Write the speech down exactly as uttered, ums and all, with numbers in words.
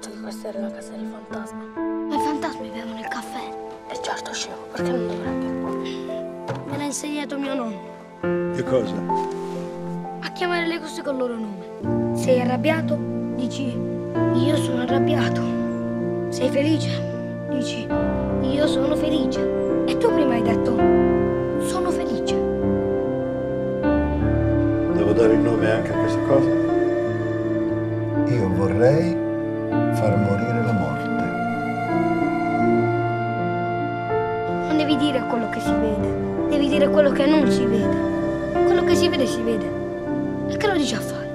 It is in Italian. faccio impastare la casa del fantasma. Ma i fantasmi bevono il caffè? E certo, scemo, perché non dovrebbero? Me l'ha insegnato mio nonno. Che cosa? A chiamare le cose col loro nome. Sei arrabbiato? Dici, io sono arrabbiato. Sei felice? Dici, io sono felice. E tu prima hai detto, sono felice. Devo dare il nome anche a questa cosa? Io vorrei far morire la morte. Non devi dire quello che si vede, devi dire quello che non si vede. Quello che si vede si vede. E che lo dici a fare?